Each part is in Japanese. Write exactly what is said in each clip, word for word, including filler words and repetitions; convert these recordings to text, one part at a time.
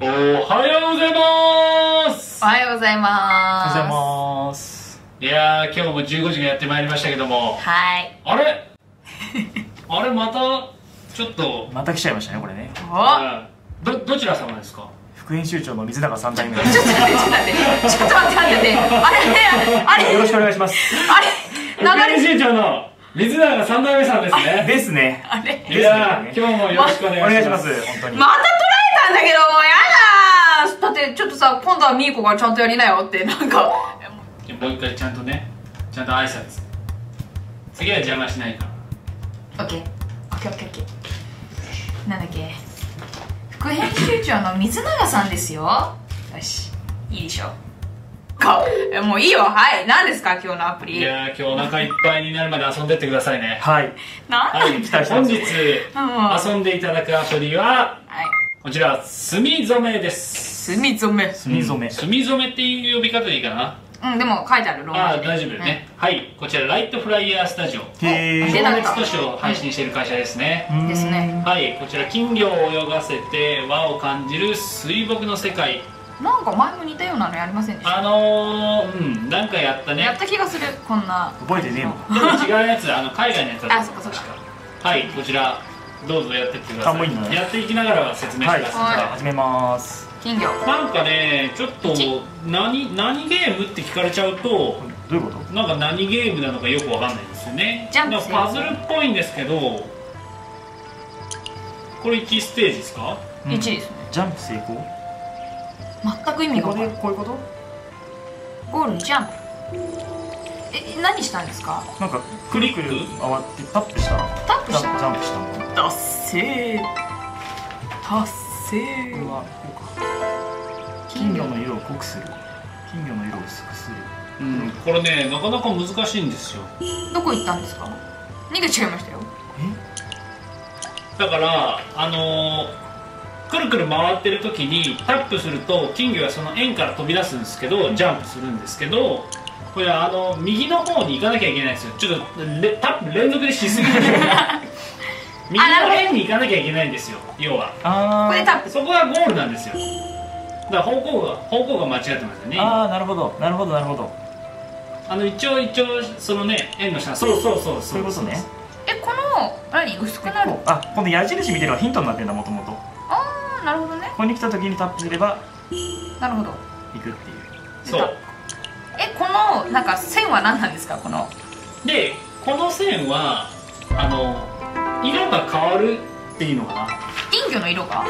おはようございます。おはようございます。おはようございます。いやー、今日もじゅうごじがやってまいりましたけども。はい。あれ。あれ、また。ちょっと。また来ちゃいましたね、これね。ああ。ど、どちら様ですか。副編集長の水永三代目。ちょっと待って、ちょっと待って、待って、あれ、あれ。よろしくお願いします。あれ。副編集長の。水永三代目さんですね。ですね。あれ。いやー、今日もよろしくお願いします。本当に。また捉えたんだけど、もうやだー。だって、ちょっとさ、今度はみーこがちゃんとやりなよって、なんか。もう一回ちゃんとね。ちゃんと挨拶。次は邪魔しないから。オッケー。オッケー、オッケー、オッケー。なんだっけ。副編集長の水永さんですよ。よし。いいでしょ。かもういいよ。はい、何ですか今日のアプリ。いやー、今日お腹いっぱいになるまで遊んでってくださいね。はいな、はい、期待してます。本日遊んでいただくアプリは、はい、こちら墨染めです。墨染め、墨染め、墨染めっていう呼び方でいいかな。うん、でも書いてあるローマ字で。あ、大丈夫よね。はい、こちらライトフライヤースタジオ、へえ、情熱都市を配信している会社ですね。ですね。はい、こちら金魚を泳がせて和を感じる水墨の世界。なんか前も似たようなのやりませんでした？あのー、うん、なんかやったね。やった気がする、こんな。覚えてねえもん。でも違うやつ、あの海外のやつだった。あ、そっかそっか。はい、こちら、どうぞやってってください。やっていきながら説明してください。始めます。金魚。なんかね、ちょっと、何、何ゲームって聞かれちゃうと、どういうこと？なんか何ゲームなのかよくわかんないですよね。ジャンプ。パズルっぽいんですけど、これいちステージですか？いちですね。ジャンプ成功？全く意味がわからない。ここでこういうこと？ゴールジャンプ。え、何したんですか？なんかクリック慌てタップした。タップした。ジャンプした。達成。達成。これはこうか。金魚の色を濃くする。金魚の色を薄くする。うん、これねなかなか難しいんですよ。どこ行ったんですか？逃げちゃいましたよ。え？だからあのー。くるくる回ってる時にタップすると金魚がその円から飛び出すんですけど、ジャンプするんですけど、これあの右の方に行かなきゃいけないんですよ。ちょっとタップ連続でしすぎて右の円に行かなきゃいけないんですよ。要はこれタップ、そこがゴールなんですよ。だから方向が方向が間違ってますよね。ああ、なるほどなるほどなるほど。あの一応一応そのね円の下、そうそうそうそういうことね。え、この何薄くなる、あ、この矢印見てるのはヒントになってるんだ、もともと。なるほどね。ここに来た時にタップすれば、なるほど、行くっていう。そう。え、このなんか線は何なんですか？こので、この線はあの色が変わるっていうのかな。金魚の色が、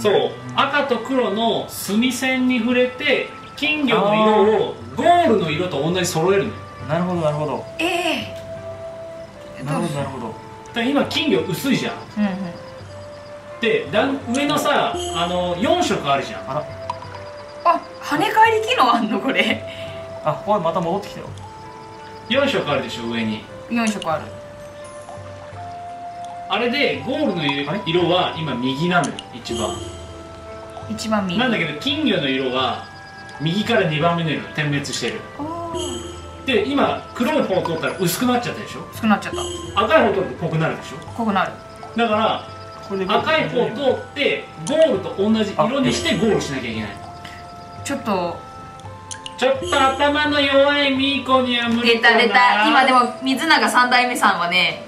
そう、うん、赤と黒の墨線に触れて金魚の色をゴールの色と同じ揃えるの。なるほどなるほど。ええー、なるほどなるほど。だから今金魚薄いじゃん、うんうん、で、上のさ、あの四色あるじゃん。あ、跳ね返り機能あんのこれ。あ、これまた戻ってきたよ。四色あるでしょ上に。四色ある。あれでゴールの色は今右なのよ、一番。一番右。なんだけど金魚の色は右から二番目の色点滅してる。で、今黒い方通ったら薄くなっちゃったでしょ。薄くなっちゃった。赤い方通って濃くなるでしょ。濃くなる。だから。赤い方を通ってゴールと同じ色にしてゴールしなきゃいけない。ちょっとちょっと頭の弱いミーコには無理かな。出た出た。今でも水永三代目さんはね、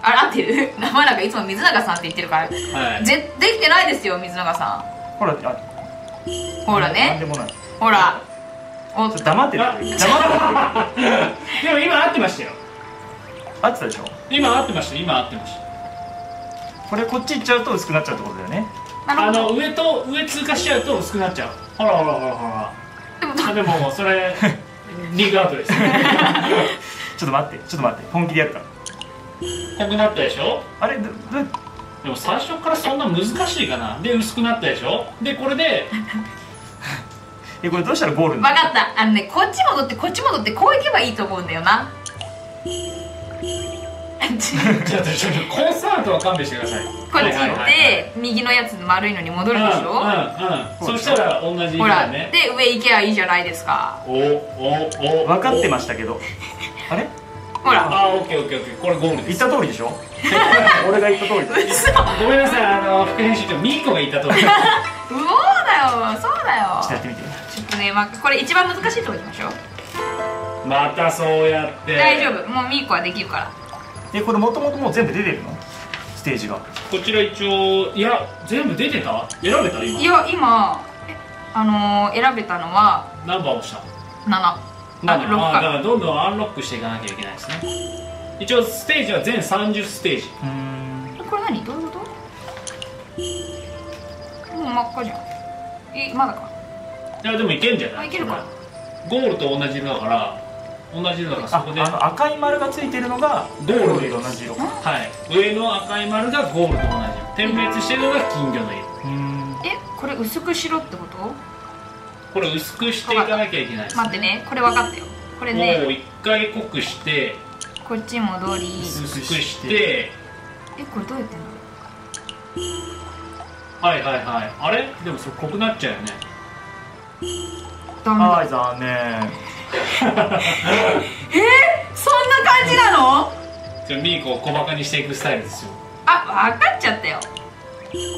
あらってる名前なんかいつも水永さんって言ってるから、はい、ぜできてないですよ水永さん。ほらほらね、ほらおっと黙ってる黙ってるでも今合ってましたよ。合ってたでしょ。今合ってました、今合ってました。これこっち行っちゃうと薄くなっちゃうってことだよね。あの上と上通過しちゃうと薄くなっちゃう。ほらほらほらほら。でもでもそれリーグアウトです。ちょっと待ってちょっと待って、本気でやるから。濃くなったでしょ。あれでも最初からそんな難しいかな。で薄くなったでしょ。でこれでえ、これどうしたらゴールになる？分かった。あのね、こっち戻ってこっち戻ってこう行けばいいと思うんだよな。ちょっとちょっとコンサートは勘弁してください。こっち行って右のやつ丸いのに戻るでしょ。うんうん。そしたら同じ。ほらで上行けばいいじゃないですか。おおお、分かってましたけど。あれほら、あ、オッケーオッケーオッケー。これゴールです。言った通りでしょ。俺が言った通り。ごめんなさい、あのの副編集長ミーコが言ったと思う。うおーだよ、そうだよ。ちょっとやってみて。ちょっとね、まあ、これ一番難しいとこいきましょう。またそうやって。大丈夫、もうミーコはできるから。え、これもともともう全部出てるの？ステージが。こちら一応、いや、全部出てた？選べた今。いや、今、あのー、選べたのは。何番押した？なな。だからどんどんアンロックしていかなきゃいけないですね。一応ステージは全さんじゅうステージ。これ何？どういうこと？もう真っ赤じゃん。え、まだか。いやでもいけんじゃない？いけるか。ゴールと同じ色だから同じ色だからそこであの赤い丸がついてるのがゴールと同じ色。はい。上の赤い丸がゴールと同じ色。点滅してるのが金魚の色。え、これ薄くしろってこと？これ薄くしていかなきゃいけないです、ね、待ってね、これ分かったよ。これねもう一回濃くしてこっち戻り薄くしてえ、これどうやってんの？はいはいはいあれでもそれ濃くなっちゃうよね。ダメだ。はい残念。えー、そんな感じなの？じゃあミーコを小バカにしていくスタイルですよ。あ、分かっちゃったよ。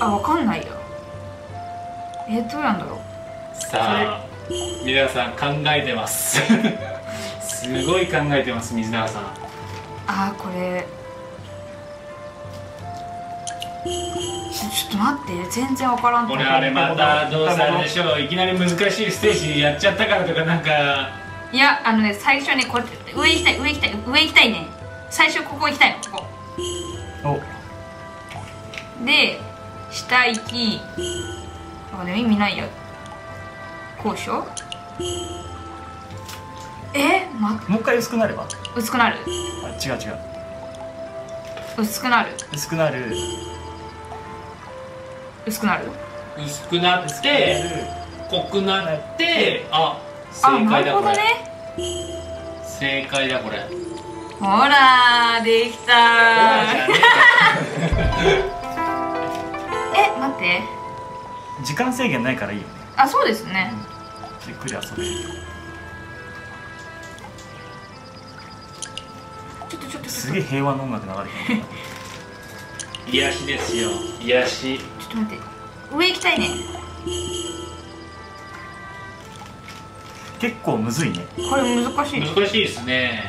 あ、分かんないよ。えー、どうなんだろう。さあ皆さん考えてますすごい考えてます。水永さんああこれちょっと待って全然わからん。これあれまたどうするんでしょう。いきなり難しいステージやっちゃったからとかなんかいやあのね最初ねこれ上行きたい上行きたい上行きたいね。最初ここ行きたいのここで下行きあでも意味ないやこうでしょ。え、ま、もう一回薄くなれば薄くなる。あ違う違う薄くなる薄くなる薄くなる薄くなって濃くなってあ正解だこれ、ね、正解だこれほらできたえ待って時間制限ないからいいよね。あそうですね、うんゆっくり遊べる。ちょっとちょっとすげえ平和の音楽流れてる。癒しですよ癒し。ちょっと待って上行きたいね。結構むずいねこれ。難しい難しいですね。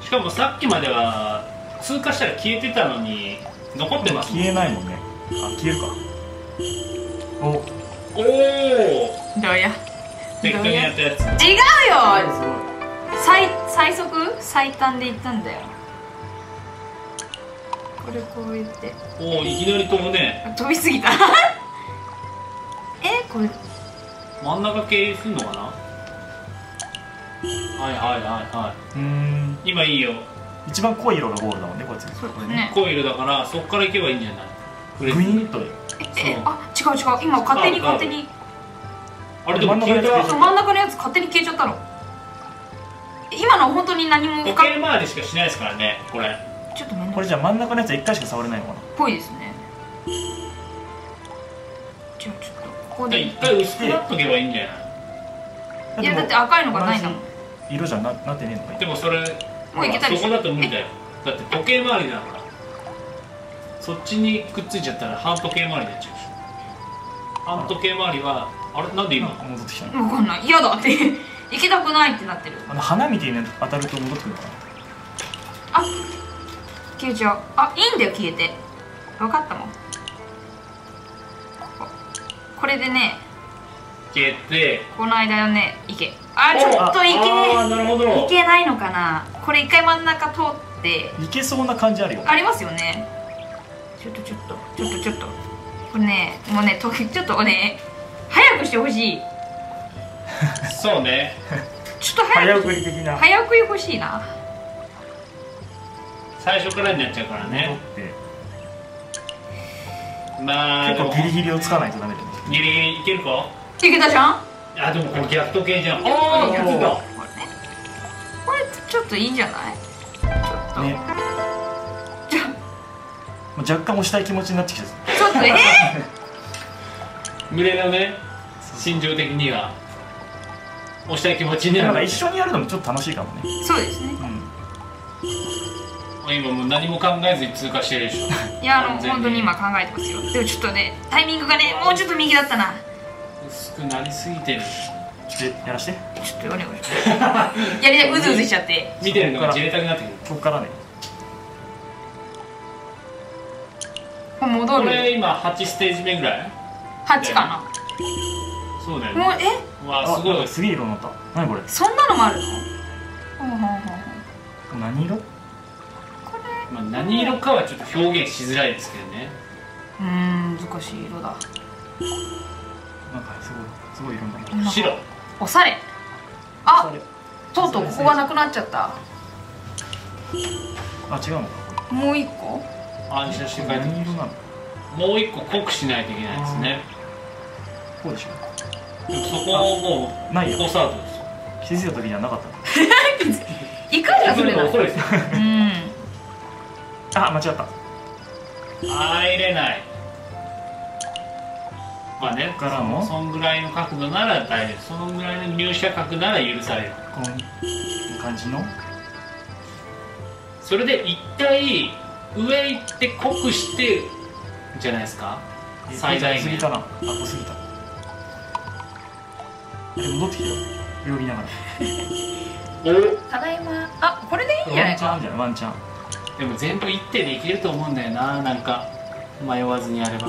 しかもさっきまでは通過したら消えてたのに残ってます、ね、消えないもんね。あ消えるか。おおどうや適当にやったやつ。違うよ。最最速最短でいったんだよ。これこう言って。おおいきなり飛ぶね。飛びすぎた。えこれ。真ん中経由するのかな。はいはいはいはい。うん今いいよ。一番濃い色がゴールだもんねこいつ。そうこれね。濃い色だからそこから行けばいいんじゃない。グイーンと。えあ違う違う今勝手に勝手に。あれでも真ん中のやつ勝手に消えちゃったの。今の本当に何も時計回りしかしないですからねこれ。ちょっとこれじゃあ真ん中のやつはいっかいしか触れないのかなぽいですね。じゃあちょっとここでいっかい薄くなっとけばいいんじゃない。いやだって赤いのがないんだもん。色じゃななってねえのか。でもそれもういけたりそこだと無理だよ。だって時計回りだからそっちにくっついちゃったら反時計回りになっちゃうでしょ。反時計回りはあれなんで今戻ってきたの？分かんない。嫌だって行きたくないってなってる。あの花みたいに当たると戻ってくるから。あ消えちゃう。あいいんだよ消えて。分かったもん。こここれでね消えてこの間よね行け。あちょっと行け行けないのかな。これ一回真ん中通って行けそうな感じあるよね。ありますよね。ちょっとちょっとちょっとちょっとこれねもうねとちょっとね早くしてほしい。そうね。ちょっと早送り的な。早送り欲しいな。最初からになっちゃうからね。まあ結構ギリギリをつかないとダメだね。ギリギリいけるか？いけたじゃん。あでもこれ逆時計じゃん。ああ逆だ。これちょっといいんじゃない？ちょっと。ね。じゃ。もう若干押したい気持ちになってきた。ちょっとええ。群れのね、心情的には押したい気持ちになる。一緒にやるのもちょっと楽しいかもね。そうですね、うん、今もう何も考えずに通過してるでしょ。いや、あの本当に今考えてますよ。でもちょっとね、タイミングがね、もうちょっと右だったな。薄くなりすぎてる。ちょっとやらして。ちょっとお願いします。やりたい、うずうずしちゃって。見てるのがじれたくなってくる。ここからね。戻る。これ今はちステージ目ぐらい。はちかな。そうだよね。もうえ？わあすごい。すげえ色になった。何これ？そんなのもあるの？何色？まあ何色かはちょっと表現しづらいですけどね。うーん、難しい色だ。なんかすごいすごい色になった。白。おされ。あ、とうとうここがなくなっちゃった。あ、違うの？もう一個？あ、写真変えてみます。もう一個濃くしないといけないですね。こうでしょ。そこはもうないよ。スタートです。気づいた時にはなかった。いかにそれだ。うん。あ、間違った。入れない。まあね、からもそんぐらいの角度なら大丈夫。そのぐらいの入射角なら許される。この感じの。それで一回上行って濃くしてじゃないですか。最大限。過ぎたな。あ、濃すぎた。で戻ってきたよ。泳ぎながら。お。ただいま。あ、これでいいんじゃないか。ワンチャンじゃん、ワンチャン。でも全部一手でいけると思うんだよな、なんか迷わずにやれば。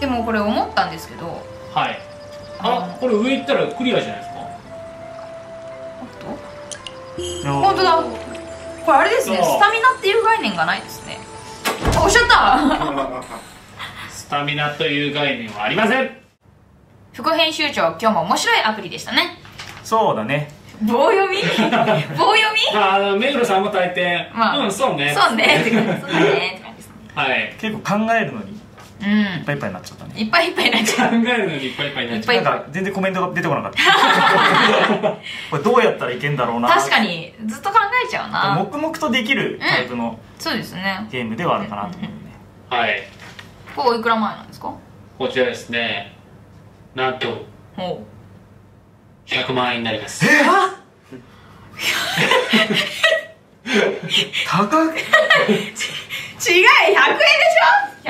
でもこれ思ったんですけど、はい、あ、これ上行ったらクリアじゃないですか。ほんとだ、これあれですね、スタミナっていう概念がないですね。あ、おっしゃったスタミナという概念はありません。副編集長、今日も面白いアプリでしたね。そうだね。棒読み？棒読み？あの目黒さんも大抵、うん、そうね、そうねって感じ、そうねって感じですね。はい、結構考えるのにいっぱいいっぱいになっちゃったね。いっぱいいっぱいになっちゃった。考えるのにいっぱいいっぱいになっちゃった。なんか全然コメントが出てこなかった。これどうやったらいけんだろうな。確かにずっと考えちゃうな。黙々とできるタイプのそうですねゲームではあるかなと思うね。はい。これいくら前なんですか？こちらですね、なんと。お。ひゃくまんえんになります。え高く。違う、ひゃくえんでし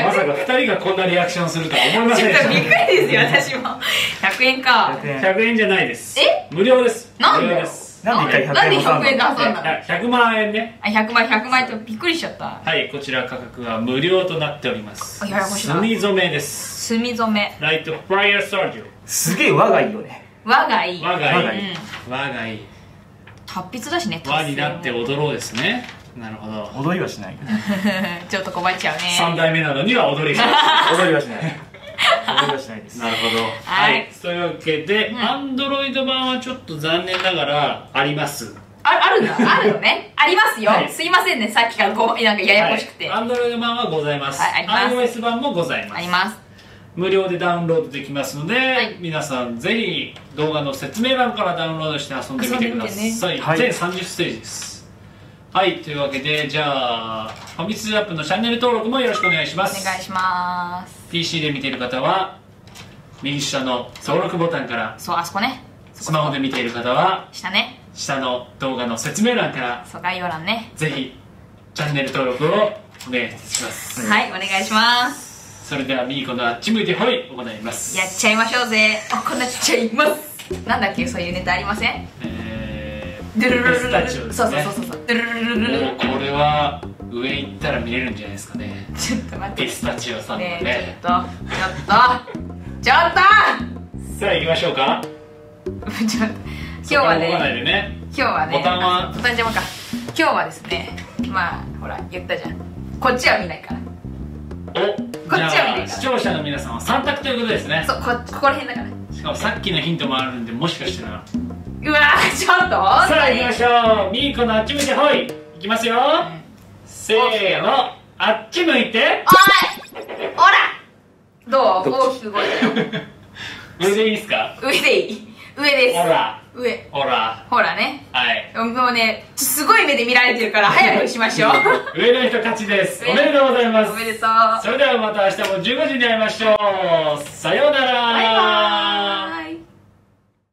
ょ。まさかふたりがこんなリアクションするとは思いませんでした。びっくりですよ、私も。ひゃくえんか。ひゃくえんじゃないです。え？無料です。なんで？なんでひゃくえんで遊んだの？ひゃくまんえんね。あ、ひゃくまん、ひゃくまんえんとびっくりしちゃった。はい、こちら価格は無料となっております。墨染めです。墨染め。ライトフライヤースタジオ。すげえ我がいいよね。和がいい、和がいい、和がいい。達筆だしね。和になって踊ろうですね。なるほど。踊りはしない。ちょっと困っちゃうね。三代目なのには踊りはしない。踊りはしない。踊りはしないです。なるほど。はい。というわけで、アンドロイド版はちょっと残念ながらあります。あ、あるんだ。あるのね。ありますよ。すいませんね。さっきからこうなんかややこしくて。アンドロイド版はございます。iOS 版もございます。あります。無料でダウンロードできますので、はい、皆さんぜひ動画の説明欄からダウンロードして遊んでみてください。全さんじゅうステージです。はい、というわけで、じゃあファミ通アップのチャンネル登録もよろしくお願いします。お願いします。 ピーシー で見ている方は右下の登録ボタンから、そう、あそこね。スマホで見ている方は下ね、下の動画の説明欄から、そう、概要欄ね、ぜひチャンネル登録をお願いします。はい、お願いします。それではミーコのあっち向いてホイ行います。やっちゃいましょうぜ。行っちゃいます。なんだっけ、そういうネタありません？えードゥルルルルルルル、そうそうそうそうそう、ドゥルルルルルル。もうこれは上行ったら見れるんじゃないですかね。ちょっと待って、ピスタチオさんのね、ちょっとちょっとちょっとさあ行きましょうか。ちょっと今日はね、今日はね、ボタンはボタン邪魔か。今日はですね、まあほら言ったじゃん、こっちは見ないから。お、こっちは見ない。視聴者の皆さんはさん択ということですね。そう、ここら辺だから。しかもさっきのヒントもあるんで、もしかしたら、うわー、ちょっと、さあ行きましょう。ミーコのあっち向いてホイいきますよ。せーの、あっち向いておい、おら、どう、大きく動いてる。上でいいですか？上でいい、上です。ほら、上、ほら、ほらね。はい、もうね、すごい目で見られてるから早くしましょう。上の人勝ちです。おめでとうございます。おめでとう。それではまた明日もじゅうごじに会いましょう。さようなら。バイバーイ。